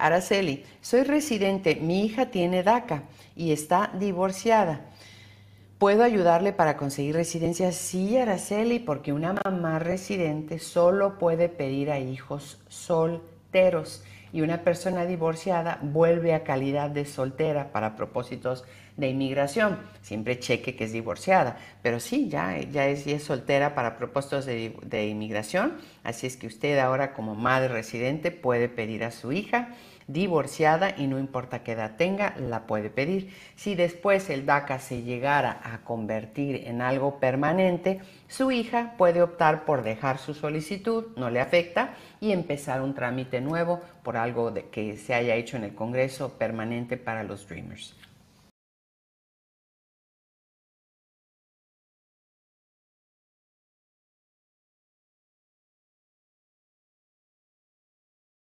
Araceli, soy residente, mi hija tiene DACA y está divorciada. ¿Puedo ayudarle para conseguir residencia? Sí, Araceli, porque una mamá residente solo puede pedir a hijos solteros y una persona divorciada vuelve a calidad de soltera para propósitos de inmigración. Siempre cheque que es divorciada, pero sí, ya es soltera para propósitos de inmigración. Así es que usted ahora como madre residente puede pedir a su hija divorciada y no importa qué edad tenga, la puede pedir. Si después el DACA se llegara a convertir en algo permanente, su hija puede optar por dejar su solicitud, no le afecta, y empezar un trámite nuevo por algo que se haya hecho en el Congreso permanente para los Dreamers.